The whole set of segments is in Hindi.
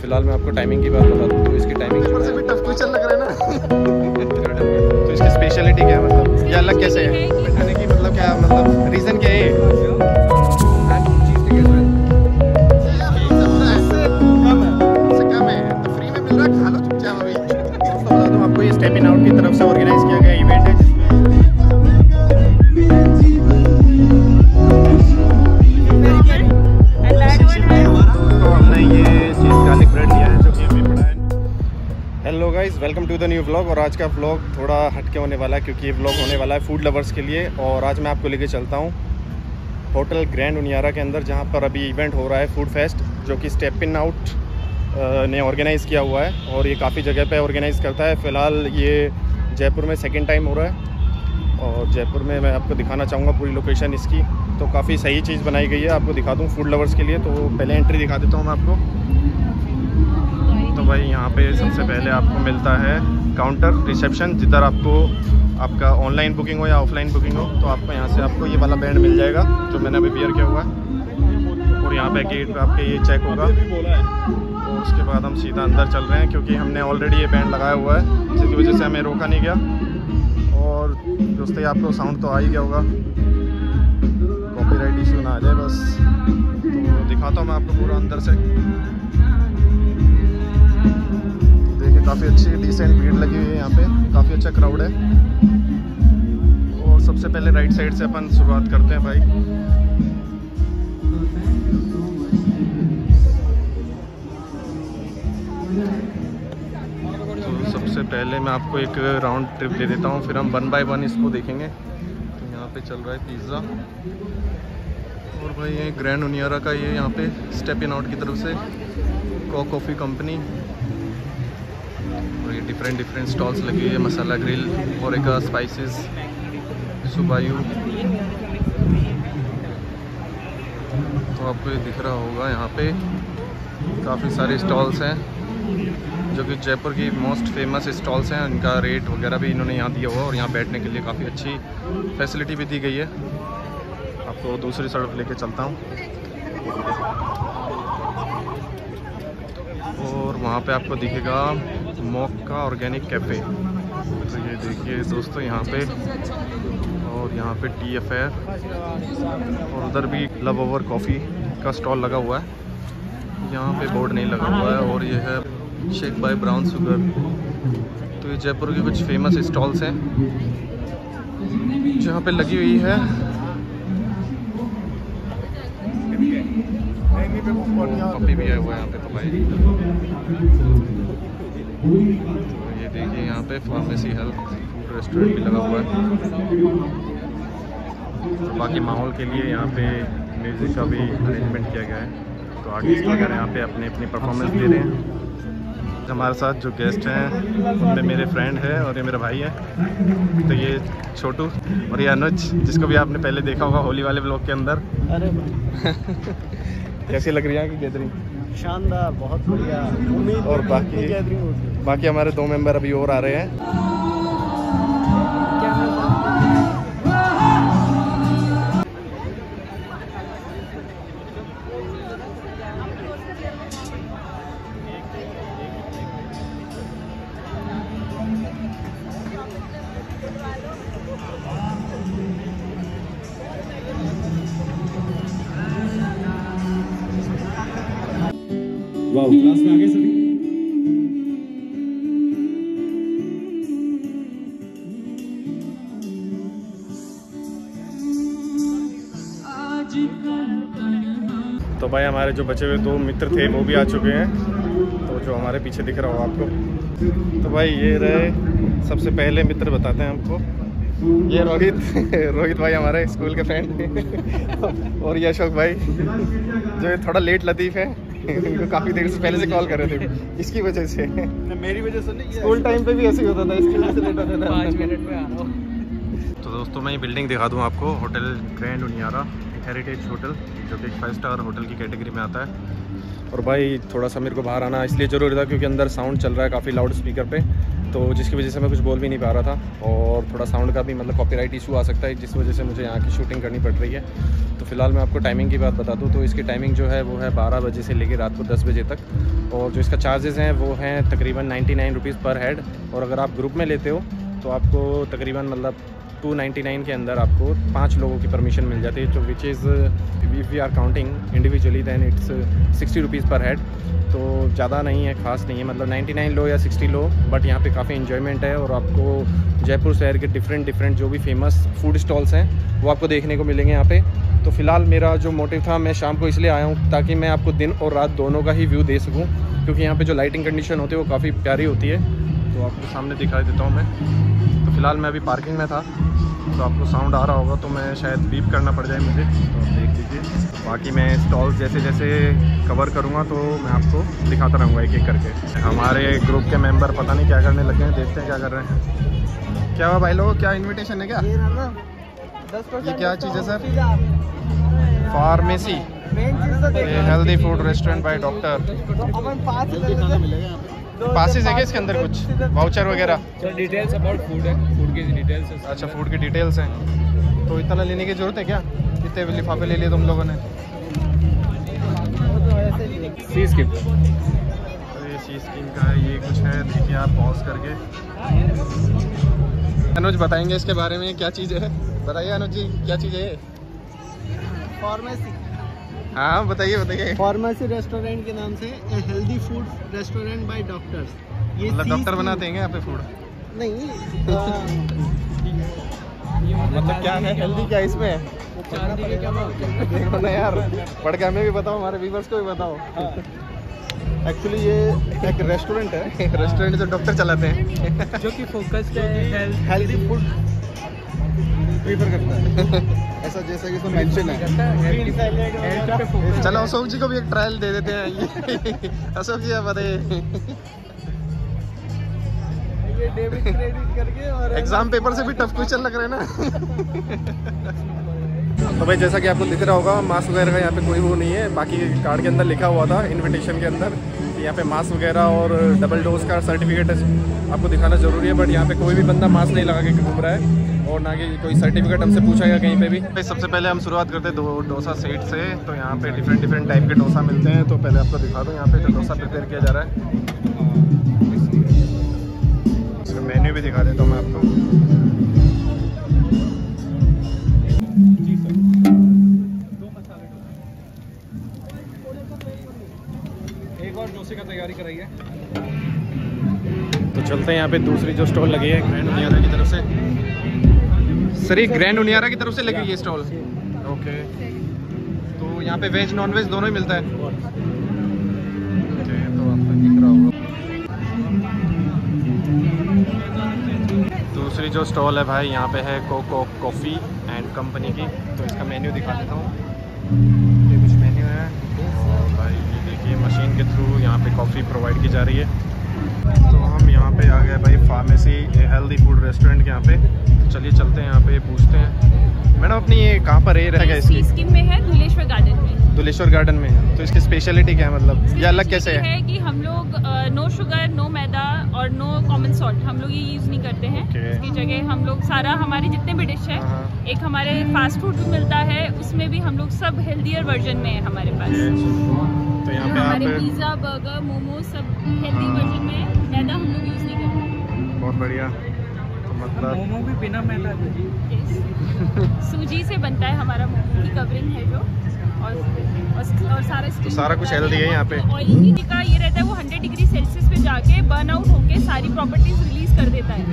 फिलहाल मैं आपको टाइमिंग की बात बता दूँ तो इसकी टाइमिंग लग रहा है ना तो इसकी स्पेशलिटी क्या है मतलब या अलग कैसे है बिठाने की मतलब क्या मतलब रीज़न क्या है स्टेप इन आउट की तरफ से ऑर्गेनाइज किया गया इवेंट है तो हमने ये चीज़ गार्लिक ब्रेड लिया है जो कि हमें पड़ा है। Hello guys, welcome to the new vlog. और आज का व्लॉग थोड़ा हटके होने वाला है क्योंकि ये व्लॉग होने वाला है फूड लवर्स के लिए। और आज मैं आपको लेके चलता हूँ होटल ग्रैंड उनियारा के अंदर जहाँ पर अभी इवेंट हो रहा है फूड फेस्ट, जो कि स्टेप इन आउट ने ऑर्गेनाइज़ किया हुआ है। और ये काफ़ी जगह पे ऑर्गेनाइज़ करता है। फ़िलहाल ये जयपुर में सेकंड टाइम हो रहा है और जयपुर में मैं आपको दिखाना चाहूँगा पूरी लोकेशन इसकी। तो काफ़ी सही चीज़ बनाई गई है, आपको दिखा दूँ फूड लवर्स के लिए। तो पहले एंट्री दिखा देता हूँ मैं आपको। तो भाई यहाँ पे सबसे पहले आपको मिलता है काउंटर रिसेप्शन, जिधर आपको आपका ऑनलाइन बुकिंग हो या ऑफलाइन बुकिंग हो तो आपको यहाँ से आपको ये वाला बैंड मिल जाएगा जो मैंने अभी बियर किया हुआ है। और यहाँ पर गेट पर आपके ये चेक होगा। उसके बाद हम सीधा अंदर चल रहे हैं क्योंकि हमने ऑलरेडी ये बैंड लगाया हुआ है, जिसकी वजह से हमें रोका नहीं गया। और दोस्तों आपको साउंड तो आ ही गया होगा, कॉपीराइट इशू ना आ जाए बस। तो दिखाता हूँ मैं आपको पूरा अंदर से। तो देखिए काफ़ी अच्छी डिसेंट भीड़ लगी हुई है यहाँ पे, काफ़ी अच्छा क्राउड है। और सबसे पहले राइट साइड से अपन शुरुआत करते हैं भाई। तो सबसे पहले मैं आपको एक राउंड ट्रिप दे देता हूँ, फिर हम वन बाय वन इसको देखेंगे। तो यहाँ पे चल रहा है पिज़्ज़ा। और भाई ये ग्रैंड उनियारा का ये यहाँ पे स्टेप इन आउट की तरफ से कॉक कॉफ़ी कंपनी। और ये डिफरेंट स्टॉल्स लगी हुई है, मसाला ग्रिल और एक स्पाइसेस सुबायू। तो आपको ये दिख रहा होगा यहाँ पे काफ़ी सारे स्टॉल्स हैं जो कि जयपुर की मोस्ट फेमस स्टॉल्स हैं। इनका रेट वगैरह भी इन्होंने यहाँ दिया हुआ और यहाँ बैठने के लिए काफ़ी अच्छी फैसिलिटी भी दी गई है। आपको दूसरी तरफ लेके चलता हूँ। और वहाँ पे आपको दिखेगा मोक्का ऑर्गेनिक कैफ़े। तो ये देखिए दोस्तों यहाँ पे, और यहाँ पे TFR और उधर भी लव ओवर कॉफ़ी का स्टॉल लगा हुआ है। यहाँ पे बोर्ड नहीं लगा हुआ है। और ये है शेक बाय ब्राउन सुगर। तो ये जयपुर की कुछ फेमस स्टॉल्स हैं जहाँ पे लगी हुई है। पपी भी आया हुआ है यहाँ पे। तो भाई ये देखिए यहाँ पे फार्मेसी हेल्थ फूड रेस्टोरेंट भी लगा हुआ है। तो बाकी माहौल के लिए यहाँ पे म्यूज़िक का भी अरेंजमेंट किया गया है। तो आर्टिस्ट वगैरह यहाँ पे अपने अपनी परफॉर्मेंस दे रहे हैं। हमारे साथ जो गेस्ट हैं उनमें मेरे फ्रेंड है और ये मेरा भाई है। तो ये छोटू और ये अनुज, जिसको भी आपने पहले देखा होगा होली वाले ब्लॉग के अंदर। अरे कैसी लग रही है कि गैदरिंग? शानदार, बहुत बढ़िया। और बाकी हमारे दो मेंबर अभी और आ रहे हैं। क्लास में आगे सभी तो भाई हमारे जो बचे हुए दो मित्र थे वो भी आ चुके हैं। तो जो हमारे पीछे दिख रहा हो आपको, तो भाई ये रहे सबसे पहले मित्र, बताते हैं हमको। ये रोहित भाई हमारे स्कूल के फ्रेंड और ये अशोक भाई जो थोड़ा लेट लतीफ़ है, इनको काफ़ी देर से पहले से कॉल कर रहे थे इसकी वजह से। मेरी वजह से नहीं, स्कूल टाइम पे भी ऐसे ही होता था, इसकी वजह से लेट होता था। 5 मिनट में आ रहा हूँ। तो दोस्तों मैं ये बिल्डिंग दिखा दूँ आपको, hotel grand Uniara heritage hotel, जो कि 5 स्टार होटल की कैटेगरी में आता है। और भाई थोड़ा सा मेरे को बाहर आना इसलिए ज़रूरी था क्योंकि अंदर साउंड चल रहा है काफ़ी लाउड स्पीकर पे। तो जिसकी वजह से मैं कुछ बोल भी नहीं पा रहा था और थोड़ा साउंड का भी मतलब कॉपीराइट इशू आ सकता है, जिस वजह से मुझे यहाँ की शूटिंग करनी पड़ रही है। तो फिलहाल मैं आपको टाइमिंग की बात बता दूँ तो इसकी टाइमिंग जो है वो है 12 बजे से लेकर रात को 10 बजे तक, और जो इसका चार्जेस हैं वो हैं तकरीबन 99 रुपीज़ पर हेड, और अगर आप ग्रुप में लेते हो तो आपको तकरीबन मतलब 299 के अंदर आपको 5 लोगों की परमिशन मिल जाती है, तो which is if you are counting individually then it's 60 rupees per head. तो ज़्यादा नहीं है, ख़ास नहीं है, मतलब 99 लो या 60 लो, बट यहाँ पे काफ़ी इन्जॉयमेंट है और आपको जयपुर शहर के डिफरेंट जो भी फेमस फूड स्टॉल्स हैं वो आपको देखने को मिलेंगे यहाँ पे। तो फिलहाल मेरा जो मोटिव था, मैं शाम को इसलिए आया हूँ ताकि मैं आपको दिन और रात दोनों का ही व्यू दे सकूँ, क्योंकि यहाँ पर जो लाइटिंग कंडीशन होती है वो काफ़ी प्यारी होती है। तो आपको सामने दिखाई देता हूँ मैं। तो फिलहाल मैं अभी पार्किंग में था तो आपको साउंड आ रहा होगा, तो मैं शायद बीप करना पड़ जाए मुझे, तो आप देख लीजिए। बाकी मैं स्टॉल्स जैसे जैसे कवर करूँगा तो मैं आपको दिखाता रहूँगा एक एक करके। हमारे ग्रुप के मेंबर पता नहीं क्या करने लगे हैं, देखते हैं क्या कर रहे हैं। क्या हुआ भाई लोग, क्या इनविटेशन है क्या? ये क्या चीज़ है sir? Pharmacy healthy food restaurant by doctor. Passes है क्या इसके अंदर? कुछ वाउचर वगैरह? डिटेल्स अबाउट फूड है, फूड की डिटेल्स है। अच्छा, फूड की डिटेल्स हैं। तो इतना लेने की ज़रूरत है क्या? कितने लिफाफे ले लिए तुम लोगों ने? C scheme. अरे सी स्कीम का है ये, कुछ है, देखिए आप पॉज करके। अनुज बताएंगे इसके बारे में क्या चीज़ है, बताइए अनुज जी क्या चीज़ है? फार्मेसी। हाँ बताइए बताइए। फार्मेसी रेस्टोरेंट के नाम से healthy food restaurant by doctors. ये मतलब डॉक्टर बनाते हैं यहाँ पे फूड? नहीं मतलब क्या है हेल्दी, क्या इसमें है? देखो ना यार, पढ़ के हमें भी बताओ, हमारे व्यूअर्स को भी बताओ। एक्चुअली ये एक रेस्टोरेंट है, रेस्टोरेंट जो डॉक्टर चलाते हैं, जो कि फोकस्ड है हेल्दी फूड प्रीफर करता है, ऐसा जैसा कि इसमें मेंशन है। चलो अशोक जी को भी एक ट्रायल दे देते हैं। अशोक जी आप बताइए। ये डेबिट क्रेडिट करके और एग्जाम पेपर से भी टफ क्वेश्चन लग रहे हैं ना। तो भाई जैसा कि आपको दिख रहा होगा, मास्क वगैरह का यहाँ पे कोई वो नहीं है। बाकी कार्ड के अंदर लिखा हुआ था इनविटेशन के अंदर कि यहाँ पे मास्क वगैरह और डबल डोज का सर्टिफिकेट आपको दिखाना ज़रूरी है, बट यहाँ पे कोई भी बंदा मास्क नहीं लगा के घूम रहा है और ना कि कोई सर्टिफिकेट हमसे पूछा गया कहीं पे भी। भाई सबसे पहले हम शुरुआत करते हैं डोसा सेट से। तो यहाँ पे डिफरेंट टाइप के डोसा मिलते हैं। तो पहले आपको दिखा दूँ यहाँ पे जो डोसा प्रिपेयर किया जा रहा है, इसमें मेन्यू भी दिखा देता हूँ मैं आपको। तो चलते हैं यहाँ पे दूसरी जो स्टॉल लगी है ग्रैंड उनियारा की तरफ से। सर ये ग्रैंड उनियारा की तरफ से लगी है स्टॉल? ओके। तो यहाँ पे वेज नॉन वेज दोनों ही मिलता है? तो आपको दिख रहा होगा। दूसरी जो स्टॉल है भाई यहाँ पे है कोको कॉफ़ी एंड कंपनी की। तो इसका मेन्यू दिखा देता हूँ, ये कुछ मेन्यू है। और भाई ये देखिए मशीन के थ्रू यहाँ पे कॉफ़ी प्रोवाइड की जा रही है। तो हम यहाँ पे आ गए भाई फार्मेसी हेल्दी फूड रेस्टोरेंट के यहाँ पे। तो चलिए चलते हैं यहाँ पे, पूछते हैं मैडम अपनी ये कहाँ पर रह गया? इसकी स्कीम में है, धुलेश्वर गार्डन में। धुलेश्वर गार्डन में। तो इसकी स्पेशलिटी क्या है, मतलब ये अलग कैसे है? कि हम लोग नो शुगर, नो मैदा और नो कॉमन सॉल्ट, हम लोग ये यूज़ नहीं करते हैं। इसकी जगह हम लोग सारा, हमारे जितने भी डिश है, एक हमारे फास्ट फूड भी मिलता है, उसमें भी हम लोग सब हेल्दियर वर्जन में है हमारे पास। तो यहाँ पे हमारे पिज़्ज़ा, बर्गर, मोमोज सब हेल्दी वर्जन में, मैदा हम लोग यूज़ नहीं करते। बहुत बढ़िया। तो मतलब मोमो भी बिना मैदा के? यस, सूजी से बनता है हमारा मोमो की कवरिंग है जो, और सारा तो सारा कुछ हेल्दी है यहाँ पे। ऑयलिंग का ये रहता है वो 100 डिग्री सेल्सियस पे जाके बर्न आउट होके सारी प्रॉपर्टीज रिलीज कर देता है।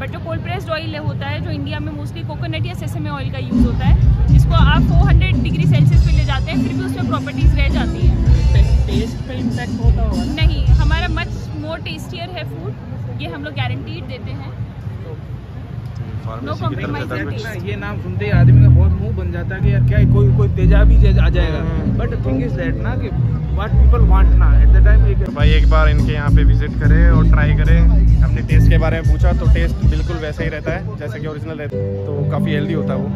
बट जो कोल्ड प्रेस्ड ऑयल होता है, जो इंडिया में मोस्टली कोकोनट या सेसमे ऑयल का यूज़ होता है, जिसको आप 400 डिग्री सेल्सियस पे ले जाते हैं, फिर भी उसमें प्रॉपर्टीज़ रह जाती है। टेस्ट पे इम्पैक्ट होता होगा? नहीं, हमारा मच मोर टेस्टियर है फूड, ये हम लोग गारंटीड देते हैं। ये नाम सुनते ही आदमी का बहुत मुंह बन जाता है कि यार क्या कोई तेजाबी आ जाएगा, बट थिंग इज दैट ना कि व्हाट पीपल वांट ना एट द टाइम। भाई एक बार इनके यहाँ पे विजिट करें और ट्राई करें। हमने टेस्ट के बारे में पूछा तो टेस्ट बिल्कुल वैसा ही रहता है जैसे कि ओरिजिनल रहता है, तो काफ़ी हेल्दी होता है वो।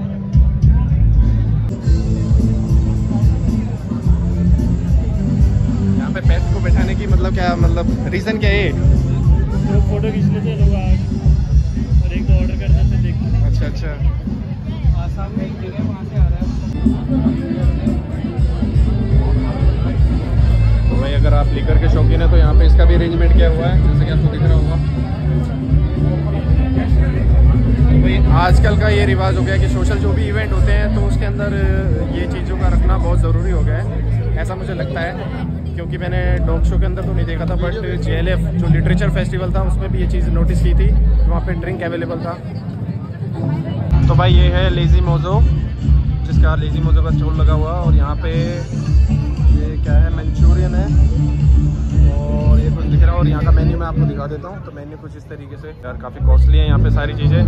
यहाँ पे पेस्ट को बैठाने की मतलब क्या, मतलब रीज़न क्या है? फोटो खींच लेते हैं लोग और एक दो ऑर्डर कर देते देखते हैं। अच्छा अच्छा, आसाम में एक जगह वहाँ से आ रहा है। तो भाई अगर आप लिकर के शौकीन है तो यहाँ पे इसका भी अरेंजमेंट किया हुआ है, जैसे कि आपको दिख रहा होगा। भाई आजकल का ये रिवाज हो गया कि सोशल जो भी इवेंट होते हैं तो उसके अंदर ये चीज़ों का रखना बहुत ज़रूरी हो गया है, ऐसा मुझे लगता है। क्योंकि मैंने डॉग शो के अंदर तो नहीं देखा था, बट JLF जो लिटरेचर फेस्टिवल था उसमें भी ये चीज़ नोटिस की थी, वहाँ पे ड्रिंक अवेलेबल था। तो भाई ये है लेज़ी मोजो, जिसका लेज़ी मोजो का स्टॉल लगा हुआ, और यहाँ पे ये क्या है, मंचूरियन है और ये कुछ दिख रहा है। और यहाँ का मेन्यू मैं आपको दिखा देता हूँ। तो मेन्यू कुछ इस तरीके से, यार काफ़ी कॉस्टली है यहाँ पर सारी चीज़ें।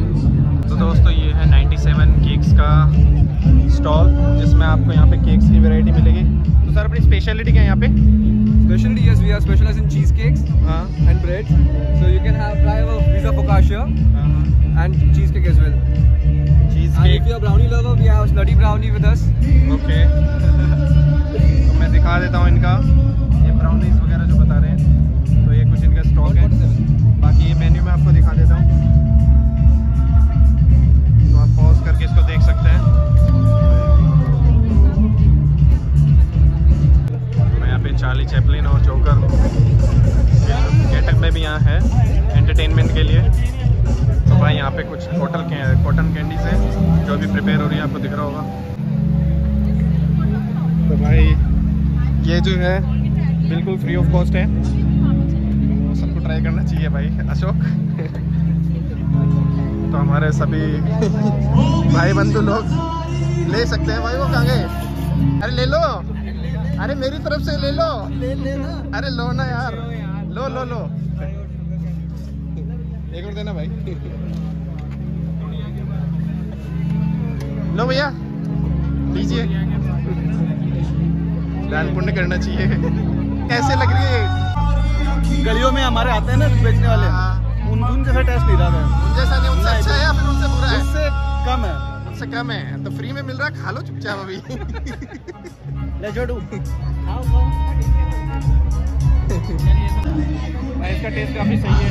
तो दोस्तों ये है 97 केक्स का स्टॉल, जिसमें आपको यहाँ पे केक्स की वैरायटी मिलेगी। तो सर अपनी स्पेशलिटी क्या है यहाँ पे? Specialty, yes, we are specialized in cheesecakes and breads. So you can have a pizza focaccia and cheesecake as well. Cheesecake. And if you are brownie lover, we have slutty brownie with us. Okay. तो मैं दिखा देता हूँ इनका, ये brownies वगैरह जो बता रहे हैं, तो ये कुछ इनका स्टॉक है। बाकी ये मेन्यू मैं आपको दिखा देता हूँ, तो आप पॉज करके इसको देख सकते हैं। चार्ली चैपलिन और जोकर गेटअप में भी यहाँ है एंटरटेनमेंट के लिए। तो भाई यहाँ पे कुछ कॉटन कैंडीज हैं जो भी प्रिपेयर हो रही है, आपको दिख रहा होगा। तो भाई ये जो है बिल्कुल फ्री ऑफ कॉस्ट है, तो सबको ट्राई करना चाहिए भाई। अशोक तो हमारे सभी भाई बंधु लोग ले सकते हैं भाई। वो कहाँ गए? अरे ले लो, अरे मेरी तरफ से ले लो, ले ना। अरे लो ना यार, लो लो लो, एक और देना भाई। लो भैया, लीजिए। दान पुण्य करना चाहिए। कैसे लग रही है? गलियों में हमारे आते हैं ना बेचने वाले, उनके टेस्ट नहीं रहा है, जैसा नहीं उनसे अच्छा है या फिर उनसे बुरा है? उससे कम है, उनसे कम है। तो फ्री में मिल रहा है, खा लो चुपचाप अभी। ले जोड़ू भाई, इसका टेस्ट काफ़ी सही है।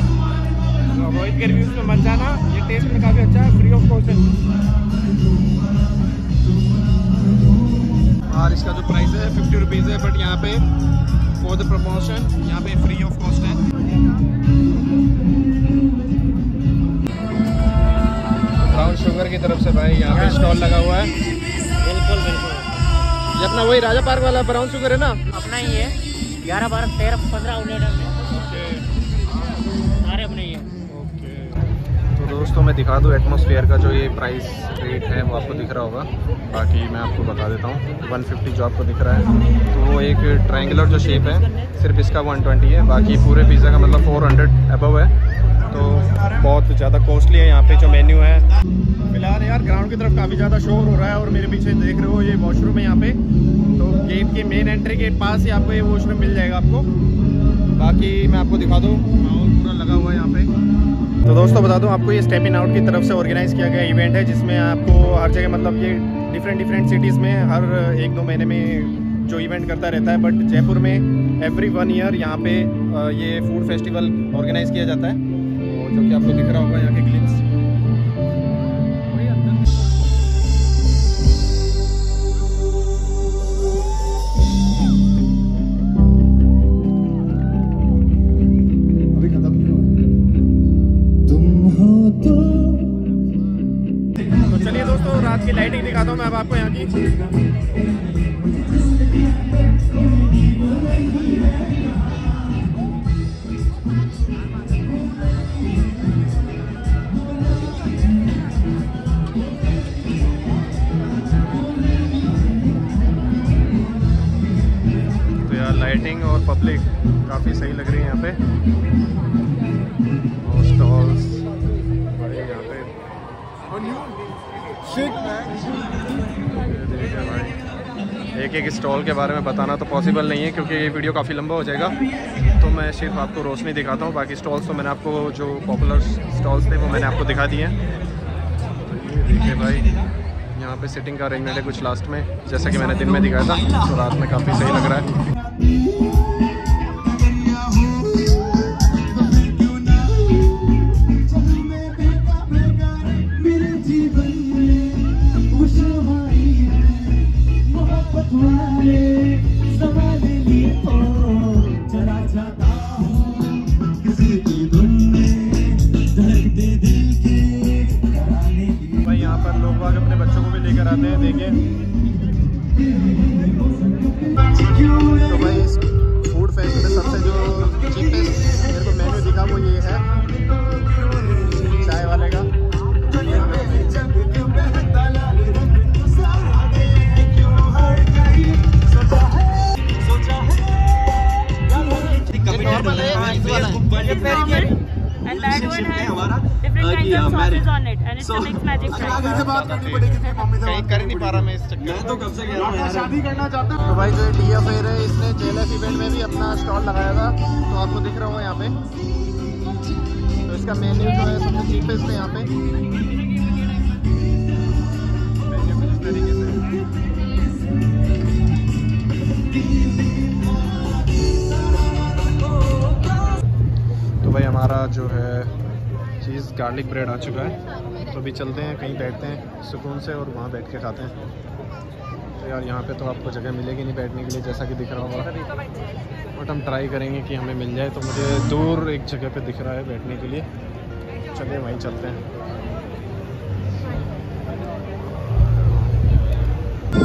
रोहित के रिव्यूज में मत जाना, ये टेस्ट में काफ़ी अच्छा है, फ्री ऑफ कॉस्ट है। और इसका जो प्राइस है 50 रुपीज़ है, बट यहाँ पे फॉर द प्रमोशन यहाँ पे फ्री ऑफ कॉस्ट है। ब्राउन शुगर की तरफ से भाई यहाँ पे स्टॉल लगा हुआ है। बिल्कुल बिल्कुल, ये अपना वही राजा पार्क वाला ब्राउन शुगर है ना, अपना ही है। 11, 12, 13, 15 आउटलेट है, सारे अपने ही हैं। ओके। तो दोस्तों मैं दिखा दूँ एटमॉस्फेयर का जो ये प्राइस रेट है वो आपको दिख रहा होगा, बाकी मैं आपको बता देता हूँ। 150 जो आपको दिख रहा है, तो वो एक ट्रायंगुलर जो शेप है, सिर्फ इसका 120 है, बाकी पूरे पिज़्ज़ा का मतलब 400 अबव है। तो बहुत ज़्यादा कॉस्टली है यहाँ पे जो मेन्यू है। फिलहाल यार ग्राउंड की तरफ काफ़ी ज़्यादा शोर हो रहा है, और मेरे पीछे देख रहे हो ये वॉशरूम है यहाँ पे। तो गेट के मेन एंट्री के पास ही आपको ये वॉशरूम मिल जाएगा आपको। बाकी मैं आपको दिखा दूँ, माहौल पूरा लगा हुआ है यहाँ पे। तो दोस्तों बता दूँ आपको, ये स्टेप इन आउट की तरफ से ऑर्गेनाइज़ किया गया इवेंट है, जिसमें आपको हर जगह मतलब ये डिफरेंट सिटीज़ में हर 1-2 महीने में जो इवेंट करता रहता है। बट जयपुर में एवरी 1 ईयर यहाँ पे ये फूड फेस्टिवल ऑर्गेनाइज़ किया जाता है, जो कि आपको दिख रहा होगा यहाँ के क्लिप्स। अभी खत्म नहीं हुआ। तुम हो तो चलिए दोस्तों, रात की लाइटिंग दिखाता हूँ मैं अब आपको यहाँ की। लाइटिंग और पब्लिक काफ़ी सही लग रही है यहाँ पे, और स्टॉल्स बड़े यहाँ पे। एक स्टॉल के बारे में बताना तो पॉसिबल नहीं है, क्योंकि ये वीडियो काफ़ी लंबा हो जाएगा, तो मैं सिर्फ आपको रोशनी दिखाता हूँ। बाकी स्टॉल्स तो मैंने आपको जो पॉपुलर स्टॉल्स थे वो मैंने आपको दिखा दिए हैं। तो देखिए भाई यहाँ पे सिटिंग का अरेंजमेंट है कुछ लास्ट में, जैसा कि मैंने दिन में दिखाया था, तो रात में काफ़ी सही लग रहा है। शादी करना चाहता हूँ। भाई जो टीएफआर है इसने जेएलएफ इवेंट में भी अपना स्टॉल लगाया था, तो आपको दिख रहा हूँ यहाँ पे। तो इसका मेन्यू जो है सबसे चीपेस्ट है यहाँ पे। तो भाई हमारा जो है चीज़ गार्लिक ब्रेड आ चुका है, तो अभी चलते हैं कहीं बैठते हैं सुकून से और वहाँ बैठ के खाते हैं। तो यार यहाँ पे तो आपको जगह मिलेगी नहीं बैठने के लिए जैसा कि दिख रहा होगा, बट हम ट्राई करेंगे कि हमें मिल जाए। तो मुझे दूर एक जगह पे दिख रहा है बैठने के लिए, चलिए वहीं चलते हैं।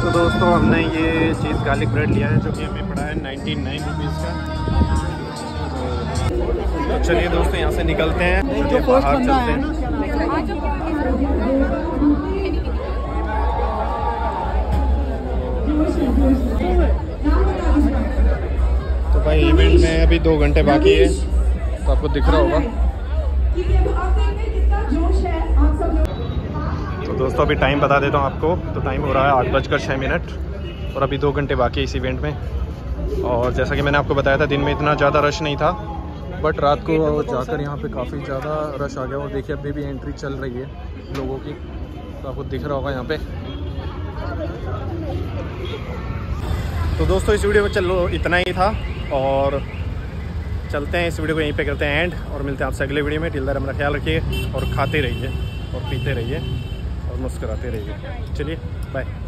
तो दोस्तों हमने ये चीज़ गार्लिक ब्रेड लिया है जो कि हमें पड़ा है 99 रुपीज़ का। तो चलिए दोस्तों यहाँ से निकलते हैं, चलिए बाहर चलते हैं। तो भाई इवेंट में अभी 2 घंटे बाकी है, तो आपको दिख रहा होगा। तो दोस्तों अभी टाइम बता देता हूँ आपको, तो टाइम हो रहा है 8:06 और अभी 2 घंटे बाकी है इस इवेंट में। और जैसा कि मैंने आपको बताया था दिन में इतना ज़्यादा रश नहीं था, बट रात को जाकर यहाँ पे काफ़ी ज़्यादा रश आ गया। और देखिए अभी भी एंट्री चल रही है लोगों की, तो आपको दिख रहा होगा यहाँ पे। तो दोस्तों इस वीडियो में चलो इतना ही था, और चलते हैं इस वीडियो को यहीं पे करते हैं एंड, और मिलते हैं आपसे अगले वीडियो में। टिल देन अपना ख्याल रखिए और खाते रहिए और पीते रहिए और मुस्कुराते रहिए। चलिए बाय।